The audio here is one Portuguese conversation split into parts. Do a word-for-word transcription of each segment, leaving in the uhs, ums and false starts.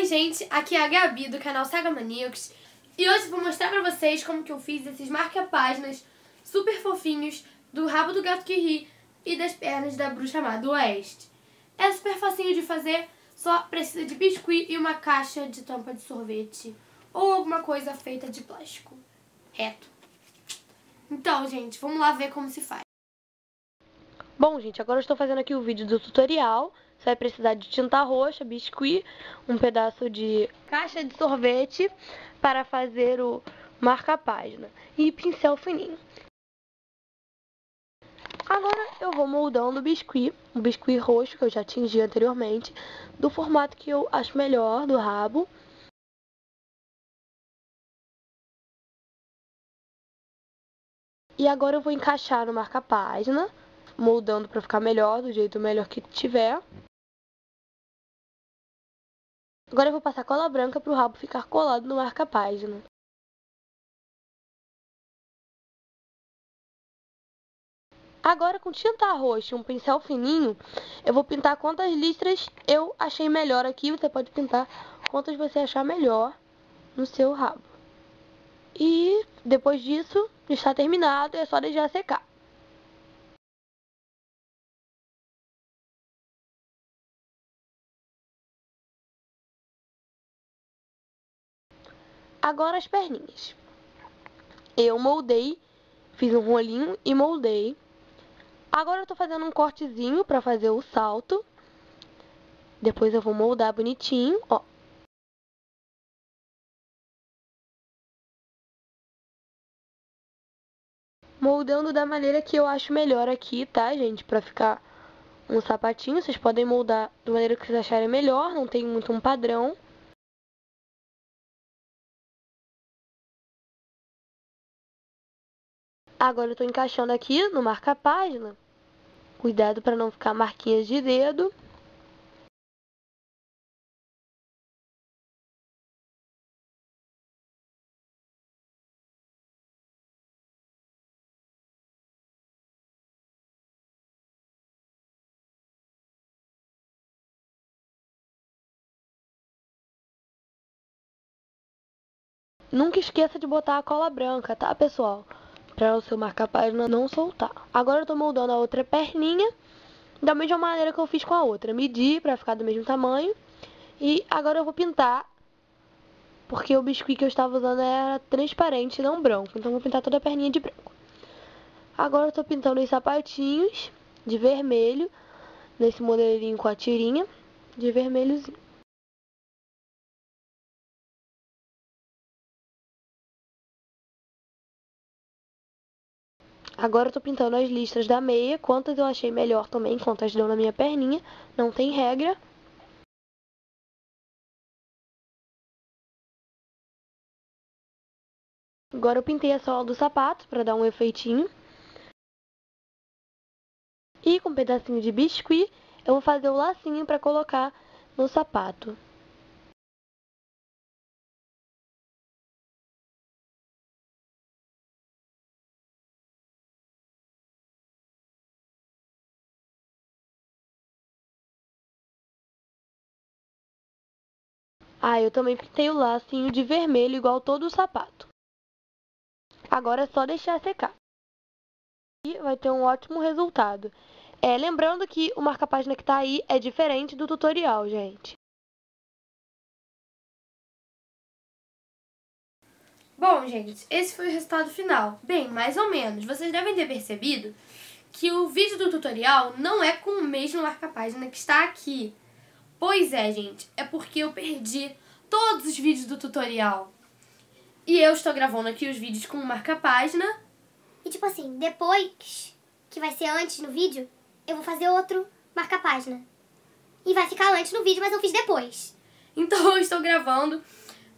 Oi gente, aqui é a Gabi do canal Saga Maníacs e hoje vou mostrar pra vocês como que eu fiz esses marca páginas super fofinhos do rabo do gato que ri e das pernas da Bruxa Má do Oeste. É super facinho de fazer, só precisa de biscuit e uma caixa de tampa de sorvete ou alguma coisa feita de plástico reto. Então gente, vamos lá ver como se faz. Bom gente, agora eu estou fazendo aqui o vídeo do tutorial. Você vai precisar de tinta roxa, biscuit, um pedaço de caixa de sorvete para fazer o marca-página e pincel fininho. Agora eu vou moldando o biscuit, o biscuit roxo que eu já tingi anteriormente, do formato que eu acho melhor, do rabo. E agora eu vou encaixar no marca-página, moldando para ficar melhor, do jeito melhor que tiver. Agora eu vou passar cola branca para o rabo ficar colado no marca-página. Agora com tinta roxa e um pincel fininho, eu vou pintar quantas listras eu achei melhor aqui. Você pode pintar quantas você achar melhor no seu rabo. E depois disso, está terminado, é só deixar secar. Agora as perninhas. Eu moldei, fiz um rolinho e moldei. Agora eu tô fazendo um cortezinho pra fazer o salto. Depois eu vou moldar bonitinho, ó. Moldando da maneira que eu acho melhor aqui, tá, gente? Pra ficar um sapatinho, vocês podem moldar da maneira que vocês acharem melhor, não tem muito um padrão. Agora eu tô encaixando aqui no marca-página. Cuidado para não ficar marquinhas de dedo. Nunca esqueça de botar a cola branca, tá, pessoal? Para o seu marca-página não soltar. Agora eu tô moldando a outra perninha da mesma maneira que eu fiz com a outra. Medi para ficar do mesmo tamanho. E agora eu vou pintar, porque o biscuit que eu estava usando era transparente, não branco. Então eu vou pintar toda a perninha de branco. Agora eu tô pintando os sapatinhos de vermelho, nesse modelinho com a tirinha de vermelhozinho. Agora eu tô pintando as listras da meia, quantas eu achei melhor também, quantas dão na minha perninha, não tem regra. Agora eu pintei a sola do sapato para dar um efeitinho. E com um pedacinho de biscuit, eu vou fazer o lacinho para colocar no sapato. Ah, eu também pintei o lacinho de vermelho, igual todo o sapato. Agora é só deixar secar. E vai ter um ótimo resultado. É, lembrando que o marca-página que tá aí é diferente do tutorial, gente. Bom, gente, esse foi o resultado final. Bem, mais ou menos. Vocês devem ter percebido que o vídeo do tutorial não é com o mesmo marca-página que está aqui. Pois é, gente, é porque eu perdi todos os vídeos do tutorial. E eu estou gravando aqui os vídeos com marca-página. E tipo assim, depois, que vai ser antes no vídeo, eu vou fazer outro marca-página. E vai ficar antes no vídeo, mas eu fiz depois. Então eu estou gravando.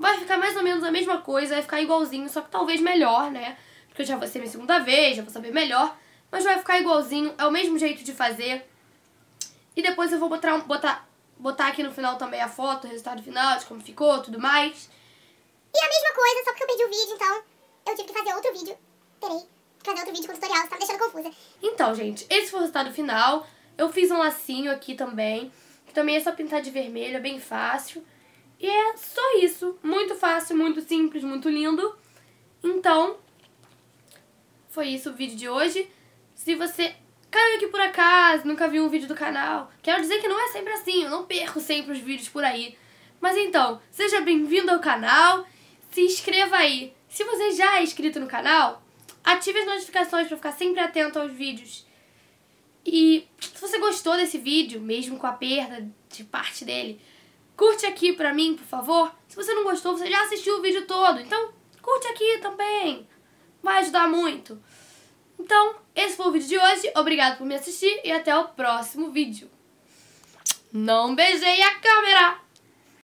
Vai ficar mais ou menos a mesma coisa, vai ficar igualzinho, só que talvez melhor, né? Porque eu já vou ser minha segunda vez, já vou saber melhor. Mas vai ficar igualzinho, é o mesmo jeito de fazer. E depois eu vou botar... botar botar aqui no final também a foto, o resultado final, de como ficou, tudo mais. E a mesma coisa, só porque eu perdi o vídeo, então eu tive que fazer outro vídeo. Terei que fazer outro vídeo com o tutorial, você tá me deixando confusa. Então, gente, esse foi o resultado final. Eu fiz um lacinho aqui também, que também é só pintar de vermelho, é bem fácil. E é só isso. Muito fácil, muito simples, muito lindo. Então, foi isso o vídeo de hoje. Se você caiu aqui por acaso, nunca viu um vídeo do canal, quero dizer que não é sempre assim, eu não perco sempre os vídeos por aí. Mas então, seja bem-vindo ao canal, se inscreva aí. Se você já é inscrito no canal, ative as notificações para ficar sempre atento aos vídeos. E se você gostou desse vídeo, mesmo com a perda de parte dele, curte aqui pra mim, por favor. Se você não gostou, você já assistiu o vídeo todo, então curte aqui também. Vai ajudar muito. Então, esse foi o vídeo de hoje. Obrigado por me assistir e até o próximo vídeo. Não beijei a câmera!